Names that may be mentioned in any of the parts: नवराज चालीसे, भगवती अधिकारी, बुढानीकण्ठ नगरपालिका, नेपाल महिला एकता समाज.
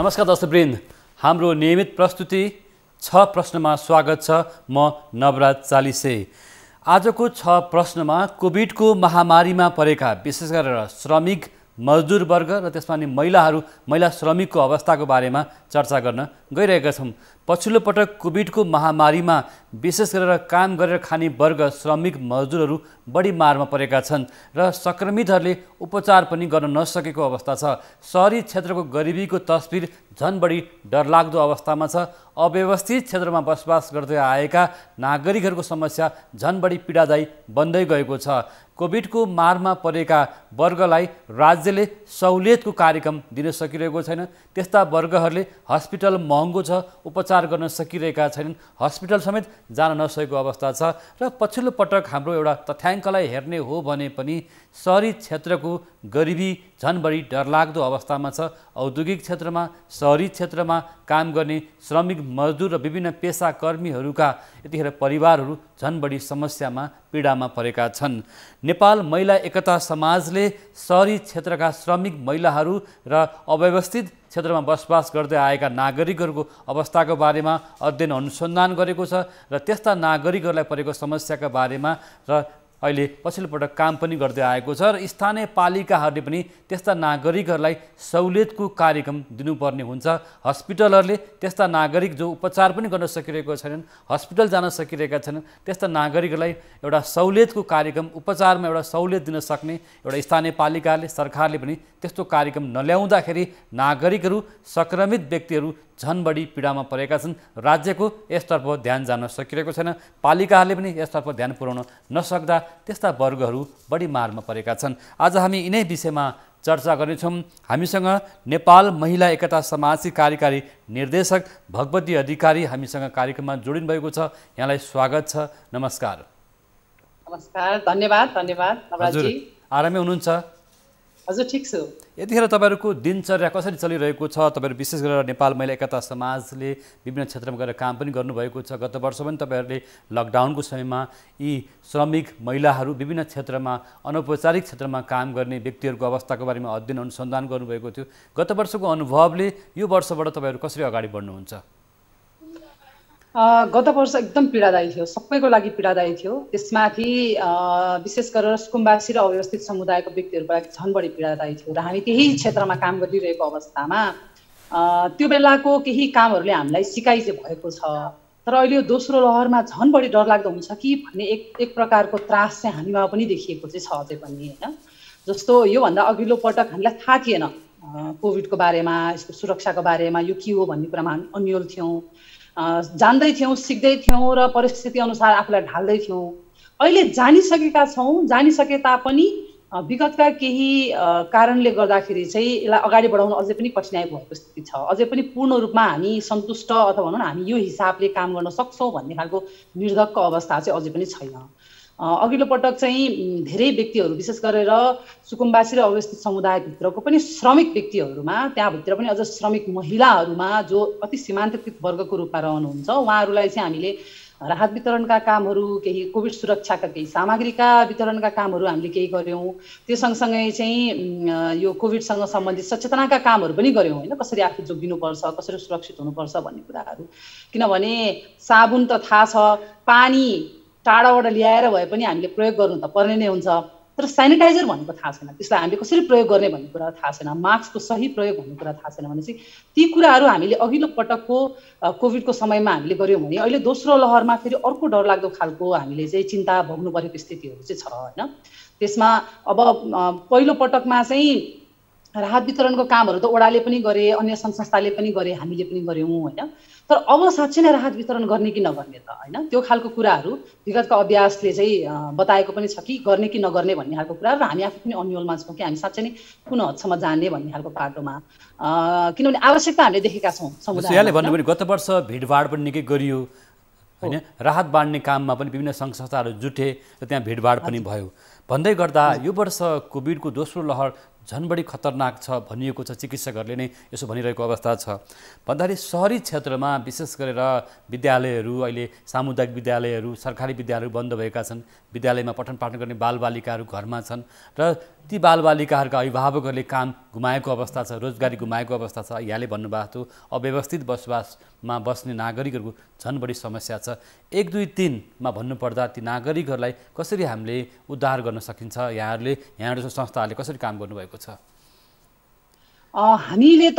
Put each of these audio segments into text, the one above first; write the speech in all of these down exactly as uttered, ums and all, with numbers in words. नमस्कार दर्शकवृन्द, हाम्रो नियमित प्रस्तुति छ प्रश्नमा स्वागत छ। म नवराज चालीसे। आजको छ प्रश्नमा कोभिडको महामारीमा परेका विशेष गरेर श्रमिक मजदुर वर्ग र त्यसमा नि महिलाहरू महिला श्रमिकको अवस्थाको बारेमा चर्चा गर्न गइरहेका छौँ। पछिल्लो पटक कोभिडको महामारीमा विशेष गरेर काम गरेर खाने वर्ग श्रमिक मजदुरहरू बढी मारमा परेका छन् र संक्रमितहरूले उपचार पनि गर्न नसकेको अवस्था छ। सहरी क्षेत्रको गरिबीको तस्बिर झन् बढी डरलाग्दो अवस्थामा छ। अव्यवस्थित क्षेत्रमा बसोबास गर्दै आएका नागरिकहरूको समस्या झन् बढी पीडादायी बन्दै गएको छ। कोभिडको मारमा परेका वर्गलाई राज्यले सहुलियतको कार्यक्रम दिन सकिरहेको छैन। त्यस्ता वर्गहरूले हस्पिटल महँगो छ, उपचार गर्न सकिरहेका छैनन्, हस्पिटल समेत जान नसकेको अवस्था छ। र पछिल्लो पटक हाम्रो एउटा तथ्याङ्कलाई हेर्ने हो भने पनि सहरी क्षेत्रको गरिबी झन् बढी डरलाग्दो अवस्थामा छ। औद्योगिक क्षेत्रमा, सहरी क्षेत्रमा काम गर्ने श्रमिक मजदुर र विभिन्न पेसाकर्मीहरूका यतिखेर परिवारहरू झन् बढी समस्यामा पीडामा परेका छन्। नेपाल महिला एकता समाजले सहरी क्षेत्रका श्रमिक महिलाहरू र अव्यवस्थित क्षेत्रमा बसोबास गर्दै आएका नागरिकहरूको अवस्थाको बारेमा अध्ययन अनुसन्धान गरेको छ र त्यस्ता नागरिकहरूलाई परेको समस्याका बारेमा र अहिले पछिल्लो पटक काम पनि गर्दै आएको छ। र स्थानीय पालिकाहरूले पनि त्यस्ता नागरिकहरूलाई सहुलियतको कार्यक्रम दिनुपर्ने हुन्छ। हस्पिटलहरूले त्यस्ता नागरिक जो उपचार पनि गर्न सकिरहेको छैनन्, हस्पिटल जान सकिरहेका छैनन्, त्यस्ता नागरिकहरूलाई एउटा सहुलियतको कार्यक्रम, उपचारमा एउटा सहुलियत दिन सक्ने एउटा स्थानीय पालिकाले, सरकारले पनि त्यस्तो कार्यक्रम नल्याउँदाखेरि नागरिकहरू, सङ्क्रमित व्यक्तिहरू झन् बढी पीडामा परेका छन्। राज्यको यसतर्फ ध्यान जान सकिरहेको छैन। पालिकाहरूले पनि यसतर्फ ध्यान पुर्याउन नसक्दा त्यस्ता वर्गहरू बढी मारमा परेका छन्। आज हामी यिनै विषयमा चर्चा गर्नेछौँ। हामीसँग नेपाल महिला एकता समाजकी कार्यकारी निर्देशक भगवती अधिकारी हामीसँग कार्यक्रममा जोडिनु भएको छ। यहाँलाई स्वागत छ। नमस्कार। नमस्कार। धन्यवाद। धन्यवाद। हजुर आरामै हुनुहुन्छ? हजुर ठिक छु। यतिखेर तपाईँहरूको दिनचर्या कसरी चलिरहेको छ? तपाईँहरू विशेष गरेर नेपाल महिला एकता समाजले विभिन्न क्षेत्रमा गएर काम पनि गर्नुभएको छ। गत वर्ष पनि तपाईँहरूले लकडाउनको समयमा यी श्रमिक महिलाहरू विभिन्न क्षेत्रमा, अनौपचारिक क्षेत्रमा काम गर्ने व्यक्तिहरूको अवस्थाको बारेमा अध्ययन अनुसन्धान गर्नुभएको थियो। गत वर्षको अनुभवले यो वर्षबाट तपाईँहरू कसरी अगाडि बढ्नुहुन्छ? गत वर्ष एकदम पीडादायी थियो, सबैको लागि पीडादायी थियो। त्यसमाथि विशेष गरेर सुकुम्बासी र अव्यवस्थित समुदायको व्यक्तिहरूको लागि झन् बढी पीडादायी थियो। र हामी त्यही क्षेत्रमा काम गरिरहेको अवस्थामा त्यो बेलाको केही कामहरूले हामीलाई सिकाइ चाहिँ भएको छ। तर अहिले यो दोस्रो लहरमा झन् बढी डरलाग्दो हुन्छ कि भन्ने एक एक प्रकारको त्रास चाहिँ हामीमा पनि देखिएको चाहिँ छ अझै पनि, होइन। जस्तो योभन्दा अघिल्लो पटक हामीलाई थाहा थिएन कोभिडको बारेमा, यसको सुरक्षाको बारेमा, यो के हो भन्ने कुरामा हामी अन्यल थियौँ। जान्दै थियौँ, सिक्दै थियौँ र परिस्थिति अनुसार आफूलाई ढाल्दै थियौँ। अहिले जानिसकेका छौँ, जानिसके तापनि विगतका केही कारणले गर्दाखेरि चाहिँ यसलाई अगाडि बढाउन अझै पनि कठिनाइ भएको स्थिति छ। अझै पनि पूर्ण रूपमा हामी सन्तुष्ट अथवा भनौँ न हामी यो हिसाबले काम गर्न सक्छौँ भन्ने खालको निर्धक्क अवस्था चाहिँ अझै पनि छैन। अघिल्लो पटक चाहिँ धेरै व्यक्तिहरू विशेष गरेर सुकुम्बासी र अवस्थित समुदायभित्रको पनि श्रमिक व्यक्तिहरूमा, त्यहाँभित्र पनि अझ श्रमिक महिलाहरूमा जो अति सीमान्तकृत वर्गको रूपमा रहनुहुन्छ, उहाँहरूलाई चाहिँ हामीले राहत वितरणका कामहरू, केही कोभिड सुरक्षाका केही सामग्रीका वितरणका कामहरू हामीले केही गऱ्यौँ। त्यो सँगसँगै चाहिँ यो कोभिडसँग सम्बन्धित सचेतनाका कामहरू पनि गऱ्यौँ, होइन। कसरी आफू जोगिनुपर्छ, कसरी सुरक्षित हुनुपर्छ भन्ने कुराहरू, किनभने साबुन त थाहा छ, पानी टाढाबाट ल्याएर भए पनि हामीले प्रयोग गर्नु त पर्ने नै हुन्छ। तर सेनिटाइजर भनेको थाहा छैन, त्यसलाई हामीले कसरी प्रयोग गर्ने भन्ने कुरा थाहा छैन, मास्कको सही प्रयोग भन्ने कुरा थाहा छैन भने चाहिँ ती कुराहरू हामीले अघिल्लो पटकको कोभिडको समयमा हामीले गऱ्यौँ भने अहिले दोस्रो लहरमा फेरि अर्को डरलाग्दो खालको हामीले चाहिँ चिन्ता भोग्नु परेको स्थितिहरू चाहिँ छ, होइन। त्यसमा अब पहिलो पटकमा चाहिँ राहत वितरणको कामहरू त ओडाले पनि गरे, अन्य संस्थाले पनि गरे, हामीले पनि गऱ्यौँ, होइन। तर अब साँच्चै नै राहत वितरण गर्ने कि नगर्ने त, होइन, त्यो खालको कुराहरू विगतका अभ्यासले चाहिँ बताएको पनि छ कि गर्ने कि नगर्ने भन्ने खालको कुरा। र हामी आफै पनि अन्यलमा छौँ कि हामी साँच्चै नै कुन हदसम्म जाने भन्ने खालको बाटोमा, किनभने आवश्यकता हामीले देखेका छौँ। समुदायले भन्नु भने गत वर्ष भिडभाड पनि निकै गरियो, होइन, राहत बाँड्ने काममा पनि विभिन्न सङ्घ संस्थाहरू जुटे र त्यहाँ भिडभाड पनि भयो। भन्दै गर्दा यो वर्ष कोभिडको दोस्रो लहर झन बढी खतरनाक छ भनिएको छ, चिकित्सकहरूले नै यसो भनिरहेको अवस्था छ। भन्दाखेरि शहरी क्षेत्रमा विशेष गरेर विद्यालयहरू, अहिले सामुदायिक विद्यालयहरू, सरकारी विद्यालयहरू बन्द भएका छन्। विद्यालयमा पठन पाठन गर्ने बालबालिकाहरू घरमा छन् र ती बालबालिकाहरूका अभिभावकहरूले काम गुमाएको अवस्था छ, रोजगारी गुमाएको अवस्था छ। यहाँले भन्नुभएको थियो अव्यवस्थित बसोबासमा बस्ने नागरिकहरूको झन् बढी समस्या छ। एक दुई तिनमा भन्नुपर्दा ती नागरिकहरूलाई कसरी हामीले उद्धार गर्न सकिन्छ, यहाँहरूले यहाँहरूको संस्थाहरूले कसरी काम गर्नुभएको छ? हामीले त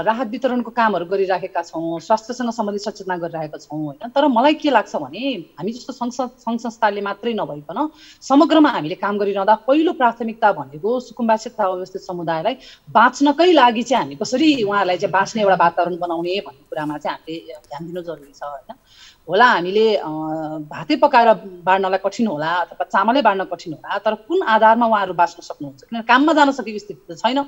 राहत वितरणको कामहरू गरिराखेका छौँ, स्वास्थ्यसँग सम्बन्धित सचेतना गरिरहेका छौँ होइन। तर मलाई के लाग्छ भने हामी जस्तो सङ्घ संस्थाले मात्रै नभइकन समग्रमा हामीले काम गरिरहँदा पहिलो प्राथमिकता भनेको सुकुम्बासित अवस्थित समुदायलाई बाँच्नकै लागि चाहिँ हामी कसरी उहाँहरूलाई चाहिँ बाँच्ने एउटा वातावरण बनाउने भन्ने कुरामा चाहिँ हामीले ध्यान दिनु जरुरी छ होइन। होला हामीले भातै पकाएर बाँड्नलाई कठिन होला अथवा चामलै बाँड्न कठिन होला, तर कुन आधारमा उहाँहरू बाँच्न सक्नुहुन्छ? किनभने काममा जान सकेको स्थिति त छैन।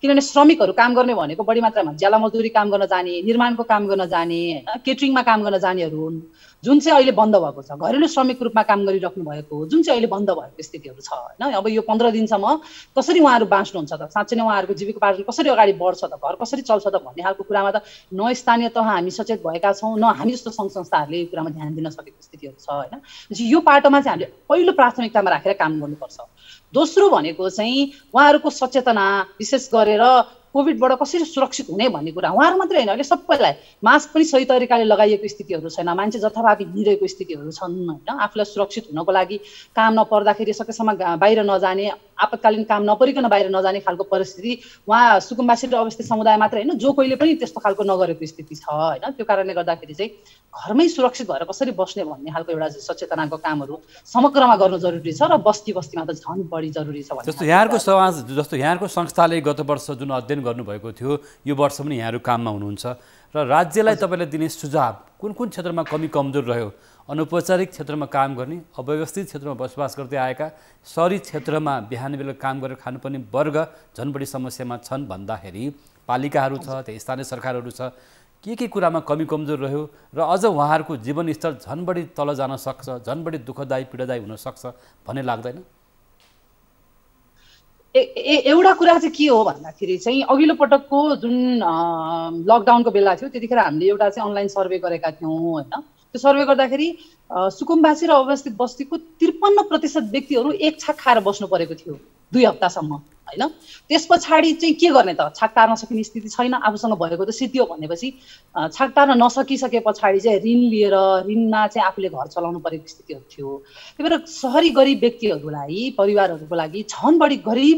किनभने श्रमिकहरू काम गर्ने भनेको बढी मात्रामा ज्याला मजदुरी काम गर्न जाने, निर्माणको काम गर्न जाने, केटरिङमा काम गर्न जानेहरू हुन् जुन चाहिँ अहिले बन्द भएको छ। घरेलु श्रमिक रूपमा काम गरिराख्नु भएको जुन चाहिँ अहिले बन्द भएको स्थितिहरू छ होइन। अब यो पन्ध्र दिनसम्म कसरी उहाँहरू बाँच्नुहुन्छ त? साँच्चै नै उहाँहरूको जीविकोपार्जन कसरी अगाडि बढ्छ त? घर कसरी चल्छ त? भन्ने खालको कुरामा त न स्थानीय तह हामी सचेत भएका छौँ, न हामी जस्तो सङ्घ संस्थाहरूले यो कुरामा ध्यान दिन सकेको स्थितिहरू छ होइन। यो पाटोमा चाहिँ हामीले पहिलो प्राथमिकतामा राखेर काम गर्नुपर्छ। दोस्रो भनेको चाहिँ उहाँहरूको सचेतना, विशेष गरेर कोभिडबाट कसरी सुरक्षित हुने भन्ने कुरा। उहाँहरू मात्रै होइन, अहिले सबैलाई मास्क पनि सही तरिकाले लगाइएको स्थितिहरू छैन, मान्छे जथाभावी हिँडिरहेको स्थितिहरू छन् होइन। आफूलाई सुरक्षित हुनको लागि काम नपर्दाखेरि सकेसम्म बाहिर नजाने, आपतकालीन काम नपरिकन बाहिर नजाने खालको परिस्थिति उहाँ सुकुम्बासी र अवस्थित समुदाय मात्रै होइन, जो कोहीले पनि त्यस्तो खालको नगरेको स्थिति छ होइन। त्यो कारणले गर्दाखेरि चाहिँ घरमै सुरक्षित भएर कसरी बस्ने भन्ने खालको एउटा सचेतनाको कामहरू समग्रमा गर्नु जरुरी छ र बस्ती बस्तीमा त झन् बढी जरुरी छ। जस्तो यहाँहरूको समाज, जस्तो यहाँहरूको संस्थाले गत वर्ष जुन अध्ययन गर्नुभएको थियो, यो वर्ष पनि यहाँहरू काममा हुनुहुन्छ र राज्यलाई तपाईँले दिने सुझाव कुन कुन क्षेत्रमा कमी कमजोर रह्यो? अनौपचारिक क्षेत्रमा काम गर्ने, अव्यवस्थित क्षेत्रमा बसोबास गर्दै आएका, शहरी क्षेत्रमा बिहान बेलुका काम गरेर खानुपर्ने वर्ग झन् बढी समस्यामा छन् भन्दाखेरि पालिकाहरू छ, त्यही स्थानीय सरकारहरू छ, के के कुरामा कमी कमजोर रह्यो र अझ उहाँहरूको जीवनस्तर झन् बढी तल जान सक्छ, झन् बढी दुःखदायी पीडादायी हुनसक्छ भन्ने लाग्दैन? एउटा कुरा चाहिँ के हो भन्दाखेरि चाहिँ अघिल्लो पटकको जुन लकडाउनको बेला थियो त्यतिखेर हामीले एउटा चाहिँ अनलाइन सर्वे गरेका थियौँ होइन। त्यो सर्वे गर्दाखेरि सुकुम्बासी र अवस्थित बस्तीको त्रिपन्न प्रतिशत व्यक्तिहरू एक छाक खाएर बस्नु परेको थियो दुई हप्तासम्म होइन। त्यस पछाडि चाहिँ के गर्ने त? छाक टार्न सकिने स्थिति छैन, आफूसँग भएको त सिद्धियो भनेपछि छाक टार्न नसकिसके पछाडि चाहिँ ऋण लिएर ऋणमा चाहिँ आफूले घर चलाउनु परेको स्थितिहरू थियो। त्यही भएर सहरी गरिब व्यक्तिहरूलाई, परिवारहरूको लागि झन् बढी गरिब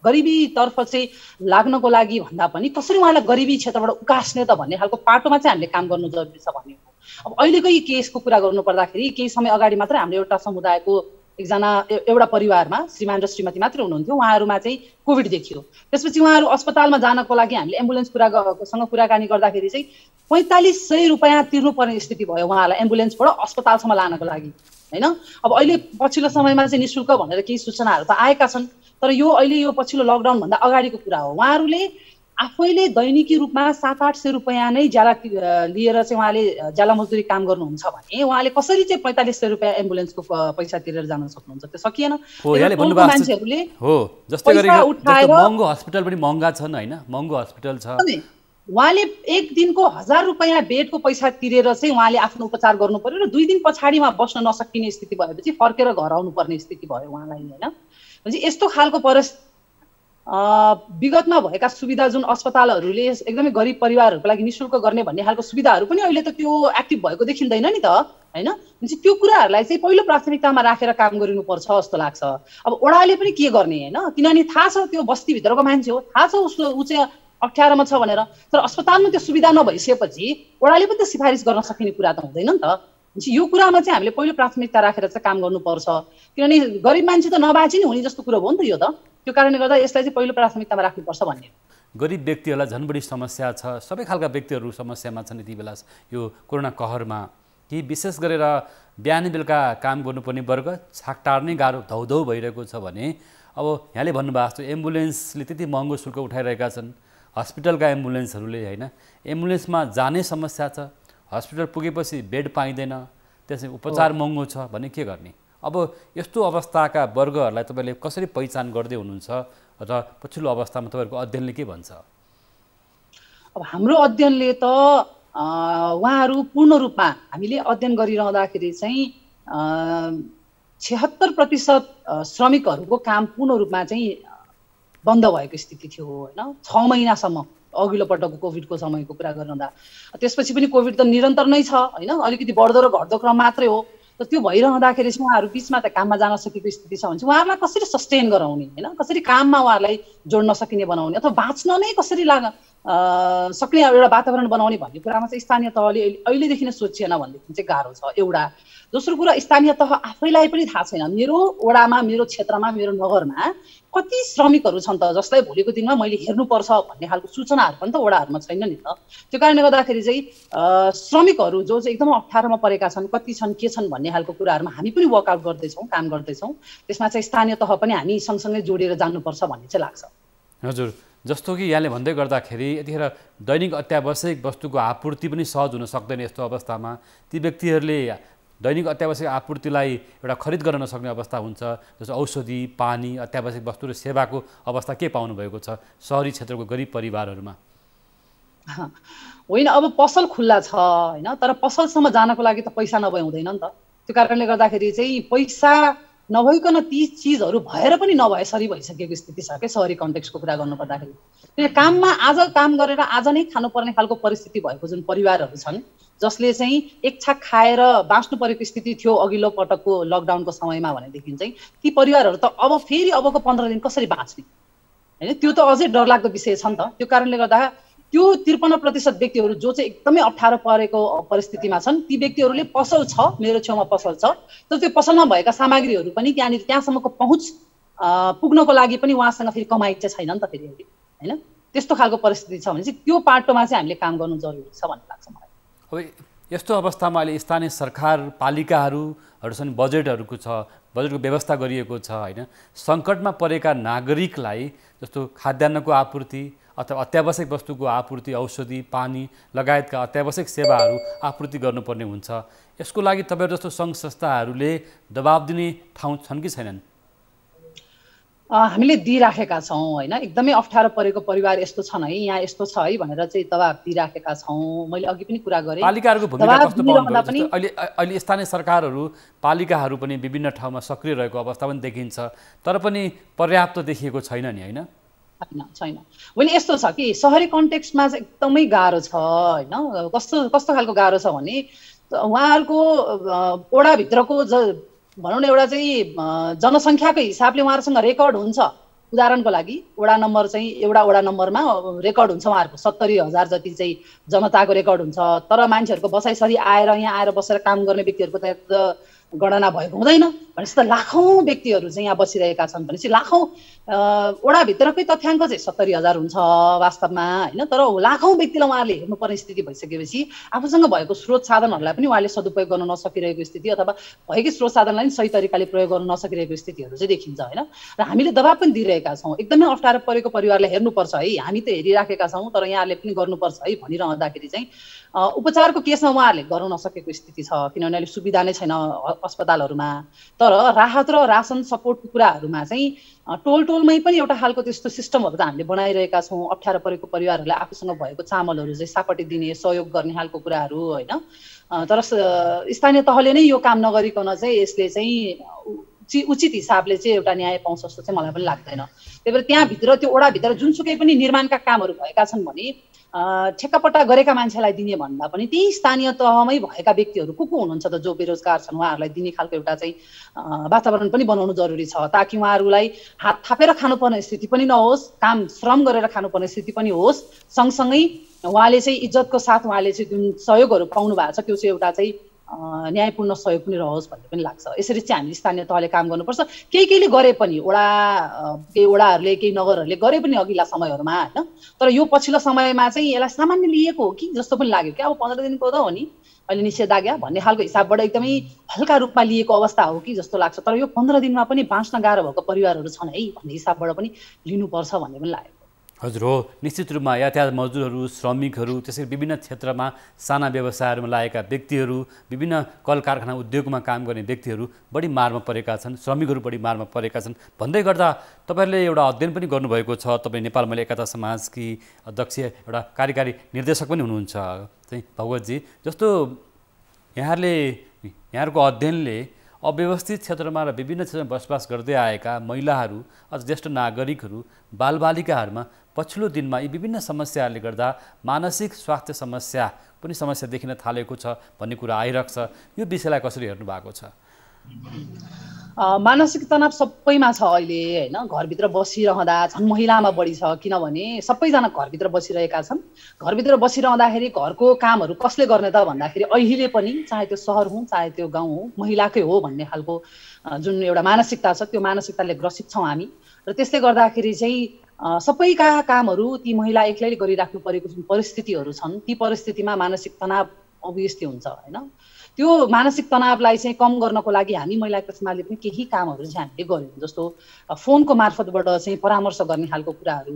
गरिबीतर्फ चाहिँ लाग्नको लागि भन्दा पनि कसरी उहाँलाई गरिबी क्षेत्रबाट उकास्ने त भन्ने खालको पाटोमा चाहिँ हामीले काम गर्नु जरुरी छ भन्ने हो। अब अहिलेकै केसको कुरा गर्नु पर्दाखेरि केही समय अगाडि मात्र हाम्रो एउटा समुदायको एकजना एउटा परिवारमा श्रीमान र श्रीमती मात्र हुनुहुन्थ्यो, उहाँहरूमा चाहिँ कोभिड देखियो। त्यसपछि उहाँहरू अस्पतालमा जानको लागि हामीले एम्बुलेन्स कुरासँग कुराकानी गर्दाखेरि चाहिँ पैँतालिस सय रुपियाँ तिर्नुपर्ने स्थिति भयो उहाँहरूलाई एम्बुलेन्सबाट अस्पतालसम्म लानको लागि होइन। अब अहिले पछिल्लो समयमा चाहिँ निःशुल्क भनेर केही सूचनाहरू त आएका छन्, तर यो अहिले यो पछिल्लो लकडाउनभन्दा अगाडिको कुरा हो। उहाँहरूले आफैले दैनिकी रूपमा सात आठ सय रुपियाँ नै ज्याला लिएर चाहिँ उहाँले ज्याला मजदुरी काम गर्नुहुन्छ भने उहाँले कसरी चाहिँ पैँतालिस सय रुपियाँ एम्बुलेन्सको पैसा तिरेर जान सक्नुहुन्छ? त्यो सकिएन। मान्छेहरूले हो जस्तै गरी महँगो हस्पिटल पनि महँगा छन् होइन, महँगो हस्पिटल छ, उहाँले एक दिनको हजार रुपियाँ बेडको पैसा तिरेर चाहिँ उहाँले आफ्नो उपचार गर्नु पर्यो र दुई दिन पछाडि उहाँ बस्न नसकिने स्थिति भएपछि फर्केर घर आउनुपर्ने स्थिति भयो उहाँलाई होइन। यस्तो खालको परिस्थिति विगतमा भएका सुविधा जुन अस्पतालहरूले एकदमै गरिब परिवारहरूको लागि निःशुल्क गर्ने भन्ने खालको सुविधाहरू पनि अहिले त त्यो एक्टिभ भएको देखिँदैन नि त होइन। त्यो कुराहरूलाई चाहिँ पहिलो प्राथमिकतामा राखेर काम गरिनुपर्छ जस्तो लाग्छ। अब ओडाले पनि के गर्ने होइन, किनभने थाहा छ त्यो बस्तीभित्रको मान्छे हो, थाहा छ उसको ऊ चाहिँ अप्ठ्यारोमा छ भनेर, तर अस्पतालमा त्यो सुविधा नभइसकेपछि ओडाले पनि त सिफारिस गर्न सकिने कुरा त हुँदैन नि त। यो कुरामा चाहिँ हामीले पहिलो प्राथमिकता राखेर चाहिँ काम गर्नुपर्छ, किनभने गरिब मान्छे त नबाँची नै हुने जस्तो कुरो हो नि त यो त। त्यो कारणले गर्दा यसलाई चाहिँ पहिलो प्राथमिकतामा राख्नुपर्छ भन्ने। गरिब व्यक्तिहरूलाई झन् बढी समस्या छ, सबै खालका व्यक्तिहरू समस्यामा छन् यति बेला यो कोरोना कहरमा। केही विशेष गरेर बिहान बेलुका काम गर्नुपर्ने वर्ग छाक टार्ने गाह्रो धौधौ भइरहेको छ भने अब यहाँले भन्नुभएको जस्तो एम्बुलेन्सले त्यति महँगो शुल्क उठाइरहेका छन्, हस्पिटलका एम्बुलेन्सहरूले होइन। एम्बुलेन्समा जाने समस्या छ, हस्पिटल पुगेपछि बेड पाइँदैन, त्यसै उपचार महँगो छ भने के गर्ने? अब यस्तो अवस्थाका वर्गहरूलाई तपाईँले कसरी पहिचान गर्दै हुनुहुन्छ र पछिल्लो अवस्थामा तपाईहरुको अध्ययनले के भन्छ? अब हाम्रो अध्ययनले त उहाँहरु पूर्ण रूपमा हामीले अध्ययन गरिरहँदाखेरि चाहिँ छिहत्तर प्रतिशत श्रमिकहरुको काम पूर्ण रूपमा चाहिँ बन्द भएको स्थिति थियो हैन, छ महिनासम्म। अघिल्लो पटकको कोभिडको समयको कुरा गर्दा त्यसपछि पनि कोभिड त निरन्तर नै छ हैन, अलिकति बढ्दो र घट्दो क्रम मात्रै हो। त त्यो भइरहँदाखेरि चाहिँ उहाँहरु बीचमा त काममा जान सकेको स्थिति छ भने उहाँहरुलाई कसरी सस्टेन गराउने हैन, कसरी काममा उहाँहरुलाई जोड्न सकिने बनाउने अथवा बाँच्न नै कसरी लाग्न सक्ने एउटा वातावरण बनाउने भन्ने कुरामा चाहिँ स्थानीय तहले अहिलेदेखि नै सोचिएन भनेदेखि चाहिँ गाह्रो छ एउटा। दोस्रो कुरा, स्थानीय तह आफैलाई पनि थाहा छैन मेरो वडामा, मेरो क्षेत्रमा, मेरो नगरमा कति श्रमिकहरु छन् त, जसलाई भोलिको दिनमा मैले हेर्नुपर्छ भन्ने खालको सूचनाहरु पनि त वडाहरुमा छैन नि त। त्यो कारणले गर्दाखेरि चाहिँ श्रमिकहरु जो चाहिँ एकदम अप्ठ्यारोमा परेका छन्, कति छन्, के छन् भन्ने खालको कुराहरुमा हामी पनि वर्कआउट गर्दैछौँ, काम गर्दैछौँ। त्यसमा चाहिँ स्थानीय तह पनि हामी सँगसँगै जोडेर जानुपर्छ भन्ने चाहिँ लाग्छ। हजुर, जस्तो कि यहाँले भन्दै गर्दाखेरि यतिखेर दैनिक अत्यावश्यक वस्तुको आपूर्ति पनि सहज हुन सक्दैन। यस्तो अवस्थामा ती व्यक्तिहरूले दैनिक अत्यावश्यक आपूर्तिलाई एउटा खरिद गर्न नसक्ने अवस्था हुन्छ। जस्तो औषधि, पानी, अत्यावश्यक वस्तु र सेवाको अवस्था के पाउनु भएको छ सहरी क्षेत्रको गरिब परिवारहरूमा? होइन, अब पसल खुल्ला छ हैन, तर पसलसम्म जानको लागि त पैसा नभए हुँदैन नि त। त्यो कारणले गर्दाखेरि चाहिँ पैसा नभइकन ती चिजहरू भएर पनि नभएसरी भइसकेको स्थिति छ के सहरी कन्टेक्स्टको कुरा गर्नुपर्दाखेरि। त्यो काममा आज काम गरेर आज नै खानुपर्ने खालको परिस्थिति भएको जुन परिवारहरू छन्, जसले चाहिँ एक छाक खाएर बाँच्नु परेको स्थिति थियो अघिल्लो पटकको लकडाउनको समयमा भनेदेखि चाहिँ ती परिवारहरू त अब फेरि अबको पन्ध्र दिन कसरी बाँच्ने हैन, त्यो त अझै डरलाग्दो विषय छ नि त। त्यो कारणले गर्दा त्यो त्रिपन्न प्रतिशत व्यक्तिहरू जो चाहिँ एकदमै अप्ठ्यारो परेको परिस्थितिमा छन्, ती व्यक्तिहरूले पसल छ, मेरो छेउमा पसल छ, तर त्यो पसलमा भएका सामग्रीहरू पनि त्यहाँनिर त्यहाँसम्मको पहुँच पुग्नको लागि पनि उहाँसँग फेरि कमाइ चाहिँ छैन नि त फेरि हैन। त्यस्तो खालको परिस्थिति छ भने चाहिँ त्यो पाटोमा चाहिँ हामीले काम गर्नु जरुरी छ भन्ने लाग्छ मलाई। अब यस्तो अवस्थामा अहिले स्थानीय सरकार पालिकाहरूसँग बजेटहरूको छ, बजेटको व्यवस्था गरिएको छ हैन, सङ्कटमा परेका नागरिकलाई जस्तो खाद्यान्नको आपूर्ति अथवा अत्यावश्यक वस्तुको आपूर्ति, औषधि, पानी लगायतका अत्यावश्यक सेवाहरू आपूर्ति गर्नुपर्ने हुन्छ। यसको लागि तपाईहरु जस्तो संघ संस्थाहरूले दबाब दिने ठाउँ छन् कि छैनन्? हामीले दिइराखेका छौँ हैन, एकदमै अप्ठ्यारो परेको परिवार यस्तो छन् है, यहाँ यस्तो छ है भनेर चाहिँ दबाब दिइराखेका छौँ। मैले अघि पनि कुरा गरेँ पालिकाहरूको भूमिका कस्तो पाउनुभयो? जस्तो अहिले अहिले स्थानीय सरकारहरू पालिकाहरू पनि विभिन्न ठाउँमा सक्रिय रहेको अवस्था पनि देखिन्छ, तर पनि पर्याप्त देखिएको छैन नि हैन, छैन। मैले यस्तो छ कि सहरी कन्टेक्स्टमा चाहिँ एकदमै गाह्रो छ हैन। कस्तो कस्तो खालको गाह्रो छ भने उहाँहरूको ओडाभित्रको ज भनौँ न एउटा चाहिँ जनसङ्ख्याकै हिसाबले उहाँहरूसँग रेकर्ड हुन्छ। उदाहरणको लागि वडा नम्बर चाहिँ एउटा वडा नम्बरमा रेकर्ड हुन्छ उहाँहरूको सत्तरी हजार जति चाहिँ जनताको रेकर्ड हुन्छ, तर मान्छेहरूको बसाइसरी आएर यहाँ आएर बसेर काम गर्ने व्यक्तिहरूको त गणना भएको हुँदैन। भनेपछि त लाखौँ व्यक्तिहरू चाहिँ यहाँ बसिरहेका छन्, भनेपछि लाखौँ वडाभित्रकै तथ्याङ्क चाहिँ सत्तरी हजार हुन्छ वास्तवमा हैन, तर लाखौँ व्यक्तिलाई उहाँहरूले हेर्नुपर्ने स्थिति भइसकेपछि आफूसँग भएको स्रोत साधनहरूलाई पनि उहाँले सदुपयोग गर्न नसकिरहेको स्थिति अथवा भएकै स्रोत साधनलाई पनि सही तरिकाले प्रयोग गर्न नसकिरहेको स्थितिहरू चाहिँ देखिन्छ हैन। र हामीले दबाब पनि दिइरहेका छौँ, एकदमै अप्ठ्यारो परेको परिवारलाई हेर्नुपर्छ है, हामी त हेरिराखेका छौँ, तर यहाँले पनि गर्नुपर्छ है भनिरहँदाखेरि चाहिँ उपचारको केसमा उहाँहरूले गर्न नसकेको स्थिति छ, किनभने अहिले सुविधा नै छैन अस्पतालहरूमा। तर राहत र रासन सपोर्टको कुराहरूमा चाहिँ टोल टोलमै पनि एउटा खालको त्यस्तो सिस्टमहरू त हामीले बनाइरहेका छौँ, अप्ठ्यारो परेको परिवारहरूलाई आफूसँग भएको चामलहरू चाहिँ सापटी दिने, सहयोग गर्ने खालको कुराहरू होइन। तर स्थानीय तहले नै यो काम नगरिकन चाहिँ यसले चाहिँ उचित हिसाबले चाहिँ एउटा न्याय पाउँछ जस्तो चाहिँ मलाई पनि लाग्दैन। त्यही भएर त्यहाँभित्र त्यो ओडाभित्र जुनसुकै पनि निर्माणका कामहरू भएका छन् भने ठेक्कापट्टा गरेका मान्छेलाई दिने भन्दा पनि त्यही स्थानीय तहमै भएका व्यक्तिहरू को को हुनुहुन्छ त जो बेरोजगार छन् उहाँहरूलाई दिने खालको एउटा चाहिँ वातावरण पनि बनाउनु जरुरी छ, ताकि उहाँहरूलाई हात थापेर खानुपर्ने स्थिति पनि नहोस्, काम श्रम गरेर खानुपर्ने स्थिति पनि होस्, सँगसँगै उहाँले चाहिँ इज्जतको साथ उहाँले चाहिँ जुन सहयोगहरू पाउनु भएको छ त्यो चाहिँ एउटा चाहिँ न्यायपूर्ण सहयोग पनि रहोस् भन्ने पनि लाग्छ। यसरी चाहिँ हामीले स्थानीय तहले काम गर्नुपर्छ। केही केहीले गरे पनि वडा केही वडाहरूले केही नगरहरूले गरे पनि अघिल्ला समयहरूमा हैन, तर यो पछिल्लो समयमा चाहिँ यसलाई सामान्य लिएको हो कि जस्तो पनि लाग्यो कि अब पन्ध्र दिनको त हो नि अहिले निषेधाज्ञा भन्ने खालको हिसाबबाट एकदमै हल्का रूपमा लिएको अवस्था हो कि जस्तो लाग्छ, तर यो पन्ध्र दिनमा पनि बाँच्न गाह्रो भएको परिवारहरू छन् है भन्ने हिसाबबाट पनि लिनुपर्छ भन्ने पनि लाग्यो। हजुर हो, निश्चित रूपमा यातायात मजदुरहरू, श्रमिकहरू, त्यसै विभिन्न क्षेत्रमा साना व्यवसायहरूमा लागेका व्यक्तिहरू, विभिन्न कल कारखाना उद्योगमा काम गर्ने व्यक्तिहरू बढी मारमा परेका छन्, श्रमिकहरू बढी मारमा परेका छन् भन्दै गर्दा तपाईहरुले एउटा अध्ययन पनि गर्नुभएको छ। तपाई नेपाल महिला एकता समाजकी अध्यक्ष एउटा कार्यकारी निर्देशक पनि हुनुहुन्छ चाहिँ भगवतजी, जस्तो यहाँहरूले यहाँहरूको अध्ययनले अव्यवस्थित क्षेत्रमा र विभिन्न क्षेत्रमा बसोबास गर्दै आएका महिलाहरू, अझ ज्येष्ठ नागरिकहरू, बालबालिकाहरूमा पछिल्लो दिनमा यी विभिन्न समस्याहरूले गर्दा मानसिक स्वास्थ्य समस्या पनि समस्या देखिन थालेको छ भन्ने कुरा आइरहेको छ। यो विषयलाई कसरी हेर्नु भएको छ? मानसिक तनाव सबैमा छ अहिले हैन, घरभित्र बसिरहँदा झन् महिलामा बढी छ, किनभने सबैजना घरभित्र बसिरहेका छन्। घरभित्र बसिरहँदाखेरि घरको कामहरू कसले गर्ने त भन्दाखेरि अहिले पनि चाहे त्यो सहर हो चाहे त्यो गाउँ हो महिलाकै हो भन्ने खालको जुन एउटा मानसिकता छ त्यो मानसिकताले ग्रसित छौँ हामी, र त्यसले गर्दाखेरि चाहिँ सबैका कामहरू ती महिला एक्लैले गरिराख्नु परेको जुन परिस्थितिहरू छन् ती परिस्थितिमा मानसिक तनाव अभियस्ली हुन्छ हैन। त्यो मानसिक तनावलाई चाहिँ कम गर्नको लागि हामी महिला एकता समाजले पनि केही कामहरू चाहिँ हामीले गर्यौँ, जस्तो फोनको मार्फतबाट चाहिँ परामर्श गर्ने खालको कुराहरू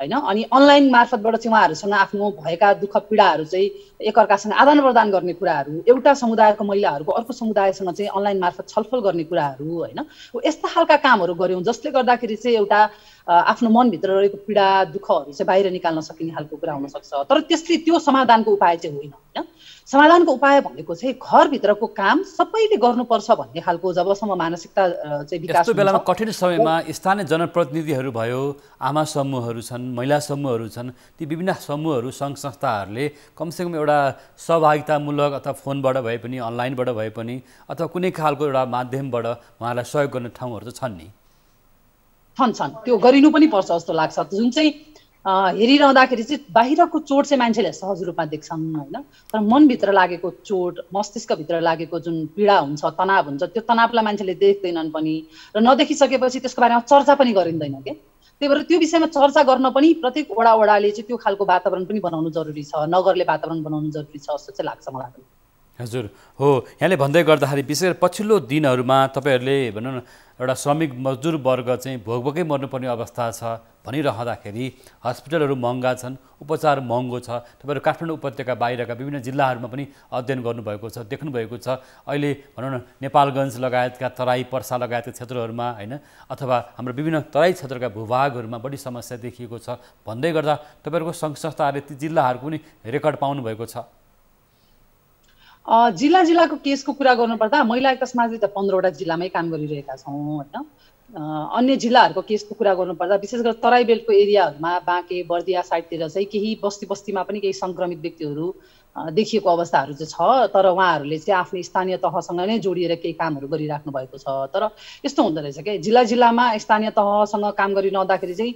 हैन, अनि अनलाइन मार्फतबाट चाहिँ उहाँहरूसँग आफ्नो भएका दुःख पीडाहरू चाहिँ एकअर्कासँग आदान प्रदान गर्ने कुराहरू, एउटा समुदायको महिलाहरूको अर्को समुदायसँग चाहिँ अनलाइन मार्फत छलफल गर्ने कुराहरू हैन, यस्ता खालका कामहरू गर्यौँ जसले गर्दाखेरि चाहिँ एउटा आफ्नो मनभित्र रहेको पीडा दुःखहरू चाहिँ बाहिर निकाल्न सकिने खालको कुरा हुनसक्छ। तर त्यसले त्यो समाधानको उपाय चाहिँ होइन हैन, समाधानको उपाय भनेको चाहिँ घरभित्रको काम सबैले गर्नुपर्छ भन्ने खालको जबसम्म मानसिकता चाहिँ विकास हुन्छ। बेलामा कठिन समयमा स्थानीय जनप्रतिनिधिहरू भयो, आमा समूहहरू छन्, महिला समूहहरू छन्, ती विभिन्न समूहहरू सङ्घ संस्थाहरूले कमसेकम एउटा सहभागितामूलक अथवा फोनबाट भए पनि, अनलाइनबाट भए पनि, अथवा कुनै खालको एउटा माध्यमबाट उहाँहरूलाई सहयोग गर्ने ठाउँहरू त छन् नि, छन् छन् त्यो गरिनु पनि पर्छ जस्तो लाग्छ। जुन चाहिँ हेरिरहँदाखेरि चाहिँ बाहिरको चोट चाहिँ मान्छेले सहज रूपमा देख्छन् होइन, तर मनभित्र लागेको चोट, मस्तिष्कभित्र लागेको जुन पीडा हुन्छ, तनाव हुन्छ, त्यो तनावलाई मान्छेले देख्दैनन् पनि, र नदेखिसकेपछि त्यसको बारेमा चर्चा पनि गरिँदैन के। त्यही भएर त्यो विषयमा चर्चा गर्न पनि प्रत्येक वडा वडाले चाहिँ त्यो खालको वातावरण पनि बनाउनु जरुरी छ, नगरले वातावरण बनाउनु जरुरी छ जस्तो चाहिँ लाग्छ मलाई पनि। हजुर हो, यहाँले भन्दै गर्दाखेरि विशेष पछिल्लो दिनहरूमा तपाईँहरूले भनौँ न एउटा श्रमिक मजदुर वर्ग चाहिँ भोकभोकै मर्नुपर्ने अवस्था छ भनिरहँदाखेरि हस्पिटलहरू महँगा छन्, उपचार महँगो छ। तपाईँहरू काठमाडौँ उपत्यका बाहिरका विभिन्न जिल्लाहरूमा पनि अध्ययन गर्नुभएको छ, देख्नुभएको छ अहिले भनौँ न नेपालगञ्ज लगायतका तराई पर्सा लगायतका क्षेत्रहरूमा होइन, अथवा हाम्रो विभिन्न तराई क्षेत्रका भूभागहरूमा बढी समस्या देखिएको छ भन्दै गर्दा तपाईँहरूको सङ्घ संस्थाहरूले ती जिल्लाहरूको पनि रेकर्ड पाउनुभएको छ। जिल्ला जिल्लाको केसको कुरा गर्नुपर्दा महिला एकता समाजले त पन्ध्रवटा जिल्लामै काम गरिरहेका छौँ होइन, अन्य जिल्लाहरूको केसको कुरा गर्नुपर्दा विशेष गरी तराई बेल्टको एरियाहरूमा बाँके बर्दिया साइडतिर चाहिँ केही बस्ती बस्तीमा पनि केही सङ्क्रमित व्यक्तिहरू देखिएको अवस्थाहरू चाहिँ छ, तर उहाँहरूले चाहिँ आफ्नो स्थानीय तहसँग नै जोडिएर केही कामहरू गरिराख्नु भएको छ। तर यस्तो हुँदो रहेछ कि जिल्ला जिल्लामा स्थानीय तहसँग काम गरिरहँदाखेरि चाहिँ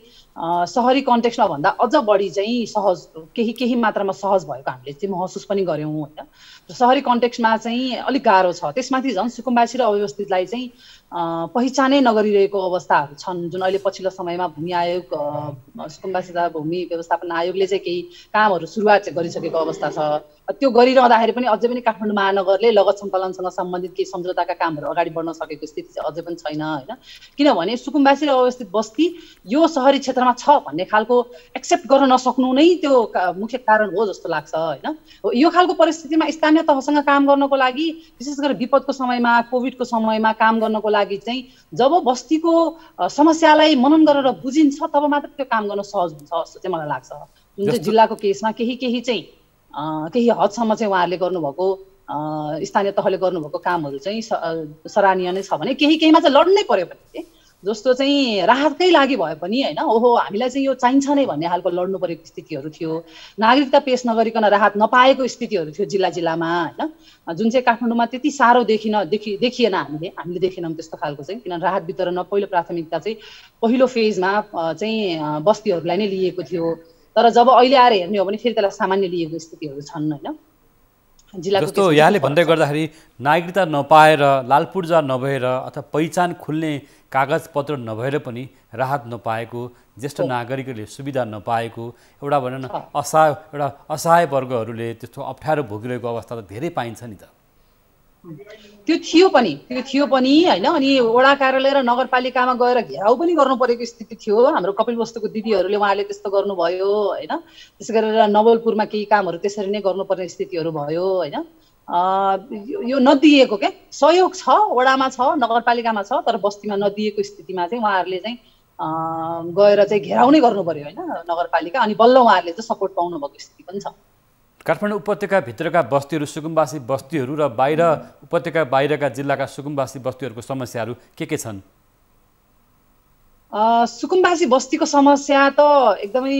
सहरी कन्टेक्स्टमा भन्दा अझ बढी चाहिँ सहज केही केही मात्रामा सहज भएको हामीले चाहिँ महसुस पनि गऱ्यौँ होइन। सहरी कन्टेक्स्टमा चाहिँ अलिक गाह्रो छ, त्यसमाथि झन् सुकुम्बासी र अव्यवस्थितलाई चाहिँ पहिचानै नगरिरहेको अवस्थाहरू छन्, जुन अहिले पछिल्लो समयमा भूमि आयोग सुकुम्बासी तथा भूमि व्यवस्थापन आयोगले चाहिँ केही कामहरू सुरुवात चाहिँ गरिसकेको अवस्था छ। त्यो गरिरहँदाखेरि पनि अझै पनि काठमाडौँ महानगरले लगत सङ्कलनसँग सम्बन्धित केही सम्झौताका कामहरू अगाडि बढ्न सकेको स्थिति चाहिँ अझै पनि छैन होइन, किनभने सुकुम्बासी र अव्यवस्थित बस्ती यो सहरी क्षेत्रमा छ भन्ने खालको एक्सेप्ट गर्न नसक्नु नै त्यो मुख्य कारण हो जस्तो लाग्छ होइन। यो खालको परिस्थितिमा स्थानीय तहसँग काम गर्नको लागि विशेष गरी विपदको समयमा, कोभिडको समयमा काम गर्नको लागि चाहिँ जब बस्तीको समस्यालाई मनन गरेर बुझिन्छ तब मात्र त्यो काम गर्न सहज हुन्छ जस्तो चाहिँ मलाई लाग्छ। जुन चाहिँ जिल्लाको केसमा केही केही चाहिँ केही हदसम्म चाहिँ उहाँहरूले गर्नुभएको स्थानीय तहले गर्नुभएको कामहरू चाहिँ सराहनीय नै छ भने केही केहीमा चाहिँ लड्नै पर्यो भने जस्तो चाहिँ राहतकै लागि भए पनि होइन, ओहो हामीलाई चाहिँ यो चाहिन्छ नै भन्ने खालको लड्नु परेको स्थितिहरू थियो, नागरिकता पेश नगरिकन राहत नपाएको स्थितिहरू थियो जिल्ला जिल्लामा होइन, जुन चाहिँ काठमाडौँमा त्यति साह्रो देखिन देखि देखिएन हामीले हामीले देखेनौँ त्यस्तो खालको चाहिँ, किनभने राहत वितरणमा पहिलो प्राथमिकता चाहिँ पहिलो फेजमा चाहिँ बस्तीहरूलाई नै लिएको थियो, तर जब अहिले आएर हेर्ने हो भने फेरि त्यसलाई सामान्य लिएको स्थितिहरू छन् होइन। जिल्लाको जस्तो यहाँले भन्दै गर्दाखेरि नागरिकता नपाएर, लालपुर्जा नभएर, अथवा पहिचान खुल्ने कागजपत्र नभएर पनि राहत नपाएको, ज्येष्ठ नागरिकहरूले सुविधा नपाएको, एउटा भनौँ न असहाय एउटा असहाय वर्गहरूले त्यस्तो अप्ठ्यारो भोगिरहेको अवस्था त धेरै पाइन्छ नि त। त्यो थियो पनि त्यो थियो पनि हैन। अनि वडा कार्यालय र नगरपालिकामा गएर घेराउ पनि गर्नु परेको स्थिति थियो। हाम्रो कपिलवस्तुको दिदीहरूले उहाँले त्यस्तो गर्नुभयो हैन। त्यसै गरेर नवलपुरमा केही कामहरू त्यसरी नै गर्नुपर्ने स्थितिहरू भयो हैन। यो नदिएको के सहयोग छ, वडामा छ, नगरपालिकामा छ, तर बस्तीमा नदिएको स्थितिमा चाहिँ उहाँहरूले चाहिँ गएर चाहिँ घेराउ नै गर्नु पर्यो हैन नगरपालिका। अनि बल्ल उहाँहरूले चाहिँ सपोर्ट पाउनु भएको स्थिति पनि छ। काठमाडौँ उपत्यका भित्रका बस्तीहरू, सुकुम्बासी बस्तीहरू र बाहिर उपत्यका बाहिरका जिल्लाका सुकुम्बासी बस्तीहरूको समस्याहरू के के छन्? सुकुम्बासी बस्तीको समस्या त एकदमै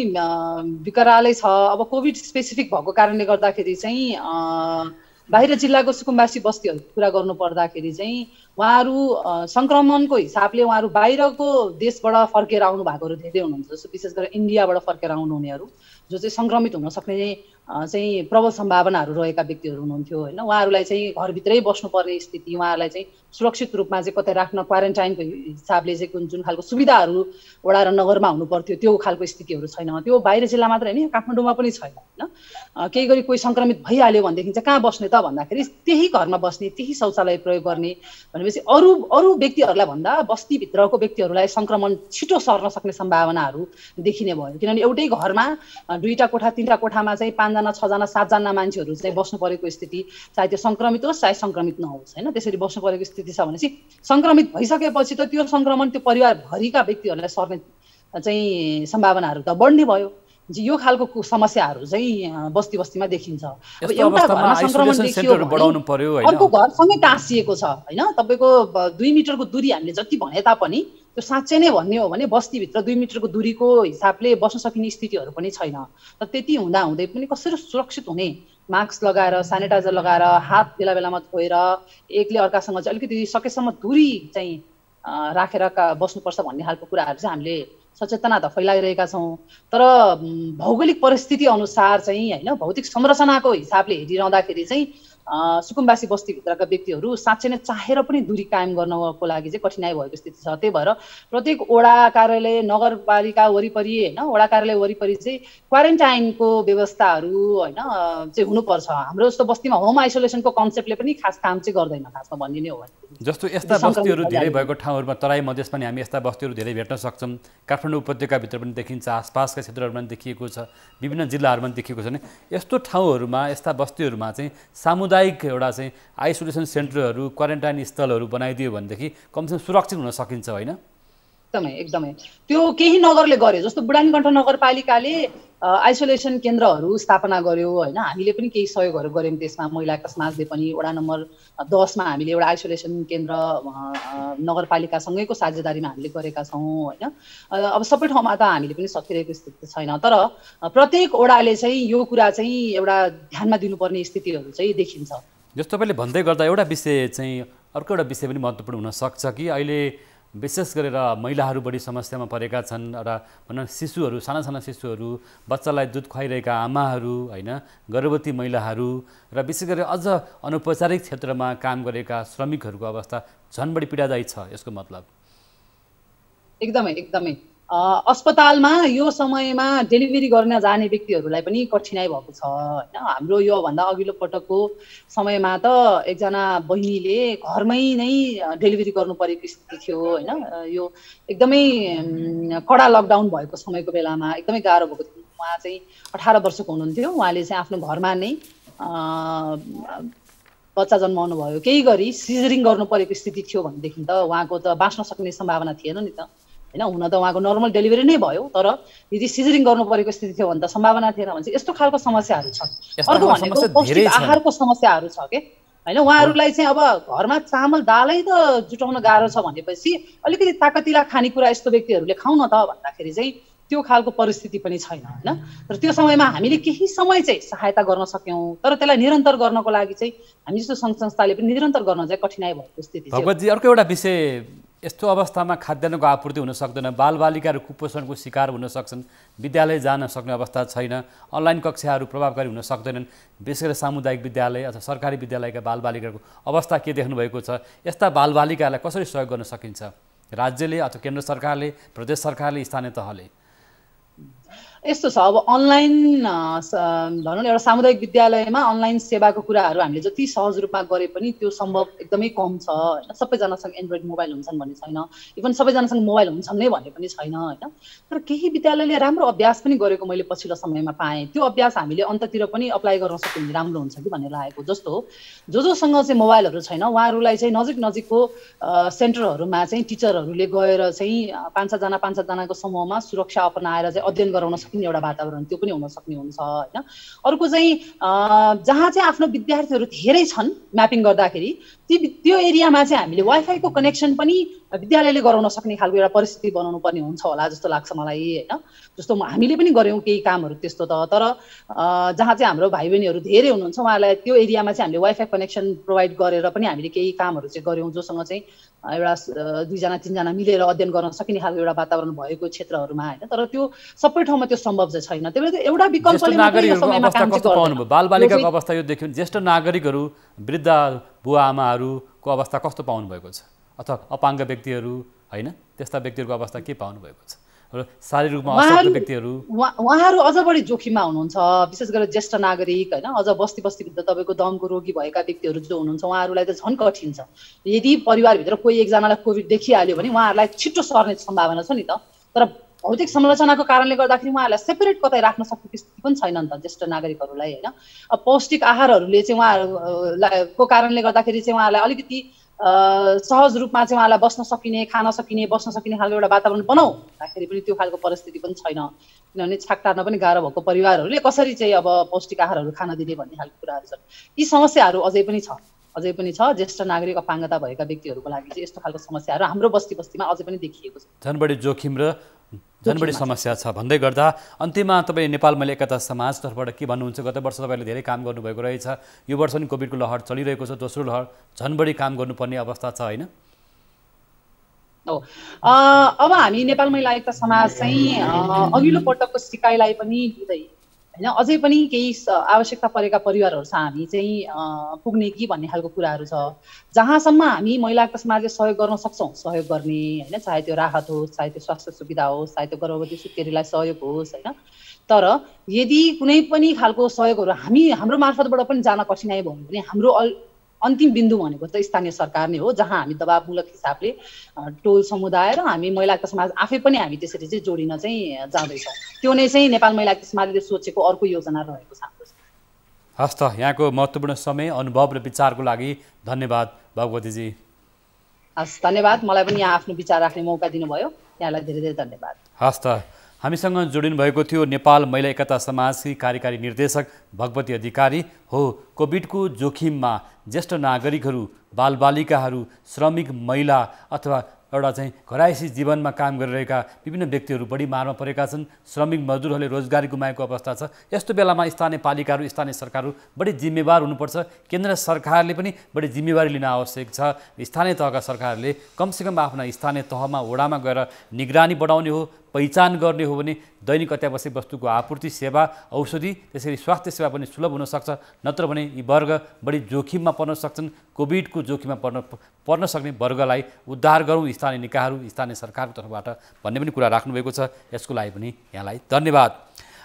विकरालै छ। अब कोभिड स्पेसिफिक भएको कारणले गर्दाखेरि चाहिँ बाहिर जिल्लाको सुकुम्बासी बस्तीहरूको कुरा गर्नु पर्दाखेरि चाहिँ उहाँहरू संक्रमणको हिसाबले उहाँहरू बाहिरको देशबाट फर्केर आउनु भएकोहरू धेरै हुनुहुन्छ। जस्तो विशेष गरेर इन्डियाबाट फर्केर आउनुहुनेहरू जो चाहिँ संक्रमित हुन सक्ने चाहिँ प्रबल सम्भावनाहरू रहेका व्यक्तिहरू हुनुहुन्थ्यो हैन। उहाँहरूलाई चाहिँ घरभित्रै बस्नुपर्ने स्थिति, उहाँहरूलाई चाहिँ सुरक्षित रूपमा चाहिँ कतै राख्न क्वारेन्टाइनको हिसाबले चाहिँ कुन जुन खालको सुविधाहरू वडा र नगरमा हुनुपर्थ्यो त्यो खालको स्थितिहरू छैन। त्यो बाहिर जिल्ला मात्र होइन, काठमाडौँमा पनि छैन हैन। केही गरी कोही सङ्क्रमित भइहाल्यो भनेदेखि चाहिँ कहाँ बस्ने त भन्दाखेरि त्यही घरमा बस्ने, त्यही शौचालय प्रयोग गर्ने। भनेपछि अरू अरू व्यक्तिहरूलाई भन्दा बस्तीभित्रको व्यक्तिहरूलाई सङ्क्रमण छिटो सर्न सक्ने सम्भावनाहरू देखिने भयो। किनभने एउटै घरमा दुईटा कोठा तीनटा कोठामा चाहिँ पाँचजना छजना सातजना मान्छेहरू चाहिँ बस्नु परेको स्थिति, चाहे त्यो सङ्क्रमित होस् चाहे सङ्क्रमित नहोस् हैन, त्यसरी बस्नु परेको स्थिति छ। भनेपछि सङ्क्रमित भइसकेपछि त त्यो सङ्क्रमण त्यो परिवारभरिका व्यक्तिहरूलाई सर्ने चाहिँ सम्भावनाहरू त बढ्ने भयो। यो खालको समस्याहरू चाहिँ बस्ती बस्तीमा देखिन्छ। अब एउटा घरमा संक्रमण देखियो अर्को घरसँगै टाँसिएको छ हैन। तपाईको दुई मिटरको दूरी हामीले जति भने तापनि त्यो साँच्चै नै भन्ने हो भने बस्तीभित्र दुई मिटरको दूरीको हिसाबले बस्न सकिने स्थितिहरू पनि छैन। र त्यति हुँदा हुँदै पनि कसरी सुरक्षित हुने, मास्क लगाएर सेनिटाइजर लगाएर हात बेला बेलामा धोएर एकले अर्कासँग चाहिँ अलिकति सकेसम्म दूरी चाहिँ राखेर बस्नुपर्छ भन्ने खालको कुराहरू चाहिँ हामीले सचेतना त फैलाइरहेका छौँ। तर भौगोलिक परिस्थिति अनुसार चाहिँ हैन भौतिक संरचनाको हिसाबले हेरिरहँदाखेरि चाहिँ सुकुम्बासी बस्तीभित्रका व्यक्तिहरू साँच्चै नै चाहेर पनि दूरी कायम गर्नको लागि चाहिँ कठिनाई भएको स्थिति छ। त्यही भएर प्रत्येक वडा कार्यालय नगरपालिका वरिपरि हैन वडा कार्यालय वरिपरि चाहिँ क्वारेन्टाइनको व्यवस्थाहरू हैन चाहिँ हुनुपर्छ। हाम्रो जस्तो बस्तीमा होम आइसोलेसनको कन्सेप्टले पनि खास काम चाहिँ गर्दैन खासमा भन्ने नै हो। जस्तो यस्ता बस्तीहरू धेरै भएको ठाउँहरूमा तराई मधेस पनि हामी यस्ता बस्तीहरू धेरै भेट्न सक्छौँ। काठमाडौँ उपत्यकाभित्र पनि देखिन्छ, आसपासका क्षेत्रहरूमा पनि देखिएको छ, विभिन्न जिल्लाहरूमा पनि देखिएको छ नि। यस्तो ठाउँहरूमा यस्ता बस्तीहरूमा चाहिँ सामुदायिक एउटा चाहिँ आइसोलेसन सेन्टरहरू, क्वारेन्टाइन स्थलहरू बनाइदियो भनेदेखि कमसेकम सुरक्षित हुन सकिन्छ होइन? एकदमै एकदमै त्यो केही नगरले गर्यो। जस्तो बुढानीकण्ठ नगरपालिकाले आइसोलेसन केन्द्रहरू स्थापना गर्यो हैन। हामीले पनि केही सहयोगहरू गर्यौँ त्यसमा। महिला एकता समाजले पनि वडा नम्बर दसमा हामीले एउटा आइसोलेसन केन्द्र नगरपालिकासँगैको साझेदारीमा हामीले गरेका छौँ हैन। अब सबै ठाउँमा त हामीले पनि सकिरहेको स्थिति छैन, तर प्रत्येक वडाले चाहिँ यो कुरा चाहिँ एउटा ध्यानमा दिनुपर्ने स्थितिहरू चाहिँ देखिन्छ। जस्तो तपाईँले भन्दै गर्दा एउटा विषय चाहिँ अर्को एउटा विषय पनि महत्त्वपूर्ण हुनसक्छ कि अहिले विशेष गरेर महिलाहरू बढी समस्यामा परेका छन् र भनौँ शिशुहरू, साना साना शिशुहरू, बच्चालाई दुध खुवाइरहेका आमाहरू होइन, गर्भवती महिलाहरू र विशेष गरेर अझ अनौपचारिक क्षेत्रमा काम गरेका श्रमिकहरूको अवस्था झन् बढी पीडादायी छ। यसको मतलब एकदमै एकदमै अस्पतालमा यो समयमा डेलिभरी गर्न जाने व्यक्तिहरूलाई पनि कठिनाइ भएको छ हैन। हाम्रो योभन्दा अघिल्लो पटकको समयमा त एकजना बहिनीले घरमै नै डेलिभरी गर्नु परेको स्थिति थियो हैन। यो एकदमै कडा लकडाउन भएको समयको बेलामा एकदमै गाह्रो भएको थियो। उहाँ चाहिँ अठार वर्षको हुनुहुन्थ्यो। उहाँले चाहिँ आफ्नो घरमा नै बच्चा जन्माउनु भयो। केही गरी सिजरिङ गर्नु परेको स्थिति थियो भनेदेखि त उहाँको त बाँच्न सक्ने सम्भावना थिएन नि त हैन। हुन त उहाँको नर्मल डेलिभरी नै भयो, तर यदि सिजरिङ गर्नु परेको स्थिति थियो भने त सम्भावना थिएन। भने यस्तो खालको समस्याहरू छ। अर्को भनेको पौष्टिक आहारको समस्याहरू छ के हैन। उहाँहरूलाई चाहिँ अब घरमा चामल दालै त जुटाउन गाह्रो छ भनेपछि अलिकति ताकतिला खानेकुरा यस्तो व्यक्तिहरूले खाउन त भन्दाखेरि चाहिँ त्यो खालको परिस्थिति पनि छैन हैन। तर त्यो समयमा हामीले केही समय चाहिँ सहायता गर्न सक्यौँ, तर त्यसलाई निरन्तर गर्नको लागि चाहिँ हामी जस्तो सङ्घ संस्थाले पनि निरन्तर गर्न चाहिँ कठिनाइ भएको स्थिति छ। भगवतजी अर्को एउटा विषय यस्तो अवस्थामा खाद्यान्नको आपूर्ति हुन सक्दैन, बालबालिकाहरू कुपोषणको शिकार हुन सक्छन्, विद्यालय जान सक्ने अवस्था छैन, अनलाइन कक्षाहरू प्रभावकारी हुन सक्दैनन्। विशेष गरी सामुदायिक विद्यालय अथवा सरकारी विद्यालयका बालबालिकाहरूको अवस्था के देख्नुभएको छ? यस्ता बालबालिकाहरूलाई कसरी सहयोग गर्न सकिन्छ राज्यले अथवा केन्द्र सरकारले, प्रदेश सरकारले, स्थानीय तहले? यस्तो छ। अब अनलाइन भनौँ न एउटा सामुदायिक विद्यालयमा अनलाइन सेवाको कुराहरू हामीले जति सहज रूपमा गरे पनि त्यो सम्भव एकदमै कम छ हैन। सबैजनासँग एन्ड्रोइड मोबाइल हुन्छन् भन्ने छैन, इभन सबैजनासँग मोबाइल हुन्छन् नै भन्ने पनि छैन हैन। तर केही विद्यालयले राम्रो अभ्यास पनि गरेको मैले पछिल्लो समयमा पाएँ, त्यो अभ्यास हामीले अन्ततिर पनि अप्लाई गर्न सक्यौँ भने राम्रो हुन्छ कि भन्ने लागेको जस्तो हो। जो जोसँग चाहिँ मोबाइलहरू छैन उहाँहरूलाई चाहिँ नजिक नजिकको सेन्टरहरूमा चाहिँ टिचरहरूले गएर चाहिँ पाँच सातजना पाँच सातजनाको समूहमा सुरक्षा अपनाएर चाहिँ अध्ययन गराउन सक्ने एउटा वातावरण त्यो पनि हुन सक्ने हुन्छ हैन। अर्को चाहिँ जहाँ चाहिँ आफ्नो विद्यार्थीहरू धेरै छन् म्यापिङ गर्दाखेरि ती त्यो एरियामा चाहिँ हामीले वाइफाईको कनेक्सन पनि विद्यालयले गराउन सक्ने खालको एउटा परिस्थिति बनाउनु पर्ने हुन्छ होला जस्तो लाग्छ मलाई हैन। जस्तो हामीले पनि गऱ्यौँ केही कामहरू त्यस्तो त, तर जहाँ चाहिँ हाम्रो भाइ बहिनीहरू धेरै हुनुहुन्छ उहाँहरूलाई त्यो एरियामा चाहिँ हामीले वाइफाई कनेक्सन प्रोभाइड गरेर पनि हामीले केही कामहरू चाहिँ गऱ्यौँ, जोसँग चाहिँ एउटा दुईजना तीनजना मिलेर अध्ययन गर्न सकिने खालको एउटा वातावरण भएको क्षेत्रहरूमा हैन। तर त्यो सबै ठाउँमा त्यो सम्भव चाहिँ छैन। त्यसैले एउटा विकल्पले बालबालिकाको अवस्था यो देख्यौँ, ज्येष्ठ नागरिकहरू वृद्ध बुवा आमाहरूको अवस्था कस्तो पाउनु भएको छ अथवा अपाङ्ग व्यक्तिहरू हैन त्यस्ता व्यक्तिहरूको अवस्था के पाउनु भएको छ र शारीरिक रूपमा असहाय व्यक्तिहरू उहाँहरू अझ बढी जोखिममा हुनुहुन्छ। विशेष गरेर ज्येष्ठ नागरिक हैन, अझ बस्ती बस्तीभित्र तपाईँको दमको रोगी भएका व्यक्तिहरू जो हुनुहुन्छ उहाँहरूलाई त झन् कठिन छ। यदि परिवारभित्र कोही एकजनालाई कोभिड देखिहाल्यो भने उहाँहरूलाई छिट्टो सर्ने सम्भावना छ नि त। तर भौतिक संरचनाको कारणले गर्दाखेरि उहाँहरूलाई सेपरेट कतै राख्न सक्ने स्थिति पनि छैन नि त ज्येष्ठ नागरिकहरूलाई हैन। अब पौष्टिक आहारहरूले चाहिँ उहाँहरूको कारणले गर्दाखेरि चाहिँ उहाँहरूलाई अलिकति सहज रूपमा चाहिँ उहाँलाई बस्न सकिने खान सकिने बस्न सकिने खालको एउटा वातावरण बनाऊ भन्दाखेरि पनि त्यो खालको परिस्थिति पनि छैन, किनभने छाक टार्न पनि गाह्रो भएको परिवारहरूले कसरी चाहिँ अब पौष्टिक आहारहरू खान दिने भन्ने खालको कुराहरू छन्। यी समस्याहरू अझै पनि छ अझै पनि छ ज्येष्ठ नागरिक अपाङ्गता भएका व्यक्तिहरूको लागि चाहिँ यस्तो खालको समस्याहरू हाम्रो बस्ती बस्तीमा अझै पनि देखिएको छ। झन् बढी जोखिम र झन् बढी समस्या छ भन्दै गर्दा अन्त्यमा तपाईँ नेपाल महिला एकता समाज तर्फबाट के भन्नुहुन्छ? गत वर्ष तपाईँले धेरै काम गर्नुभएको रहेछ, यो वर्ष पनि कोभिडको लहर चलिरहेको छ, दोस्रो लहर झन् बढी काम गर्नुपर्ने अवस्था छ होइन? हो, अब हामी नेपाल महिला एकता समाज चाहिँ अघिल्लो पटकको सिकाइलाई पनि लिँदै हैन अझै पनि केही आवश्यकता परेका परिवारहरूसँग हामी चाहिँ पुग्ने कि भन्ने खालको कुराहरू छ। जहाँसम्म हामी महिला एकता समाजले सहयोग गर्न सक्छौँ सहयोग गर्ने हैन, चाहे त्यो राहत होस् चाहे त्यो स्वास्थ्य सुविधा होस् चाहे त्यो गर्भवती सुत्केरीलाई सहयोग होस् हैन। तर यदि कुनै पनि खालको सहयोगहरू हामी हाम्रो मार्फतबाट पनि जान कठिनाइ भयो भने हाम्रो अन्तिम बिन्दु भनेको त स्थानीय सरकार नै हो, जहाँ हामी दबावमूलक हिसाबले टोल समुदाय र हामी महिला एकता समाज आफै पनि हामी त्यसरी चाहिँ जोडिन चाहिँ जाँदैछौँ। त्यो नै चाहिँ नेपाल महिला एकता समाजले सोचेको अर्को योजना रहेको छ हाम्रो। हस्त, यहाँको महत्त्वपूर्ण समय अनुभव र विचारको लागि धन्यवाद भगवतीजी। हस् धन्यवाद, मलाई पनि यहाँ आफ्नो विचार राख्ने मौका दिनुभयो, यहाँलाई धेरै धेरै धन्यवाद। हस्त, हामीसँग जोडिनु भएको थियो नेपाल महिला एकता समाजकी कार्यकारी निर्देशक भगवती अधिकारी। हो, कोभिडको जोखिममा ज्येष्ठ नागरिकहरू बालबालिकाहरू श्रमिक महिला अथवा एउटा चाहिँ घरायसी जीवनमा काम गरिरहेका विभिन्न व्यक्तिहरू बढी मारमा परेका छन्, श्रमिक मजदुरहरूले रोजगारी गुमाएको अवस्था छ। यस्तो बेलामा स्थानीय पालिकाहरू स्थानीय सरकारहरू बढी जिम्मेवार हुनुपर्छ, केन्द्र सरकारले पनि बढी जिम्मेवारी लिन आवश्यक छ। स्थानीय तहका सरकारले कमसेकम आफ्ना स्थानीय तहमा वडामा गएर निगरानी बढाउने हो, पहिचान गर्ने हो भने दैनिक अत्यावश्यक वस्तुको आपूर्ति सेवा औषधि त्यसरी स्वास्थ्य सेवा पनि सुलभ हुनसक्छ। नत्र भने यी वर्ग बढी जोखिममा पर्न सक्छन्। कोभिडको जोखिममा पर्न पर्न सक्ने वर्गलाई उद्धार गरौँ स्थानीय निकायहरू स्थानीय सरकारको तर्फबाट भन्ने पनि कुरा राख्नुभएको छ, यसको लागि पनि यहाँलाई धन्यवाद।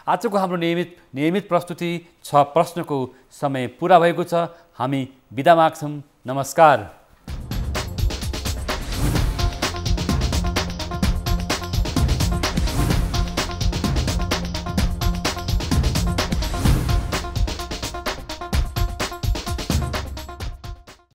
आजको हाम्रो नियमित नियमित प्रस्तुति छ प्रश्नको समय पुरा भएको छ, हामी बिदा माग्छौँ। नमस्कार।